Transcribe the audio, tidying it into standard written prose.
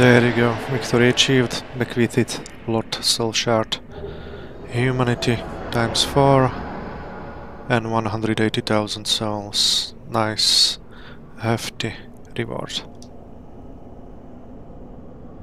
There you go, victory achieved, bequeathed Lord Selshard. Humanity times 4 and 180,000 souls. Nice hefty reward.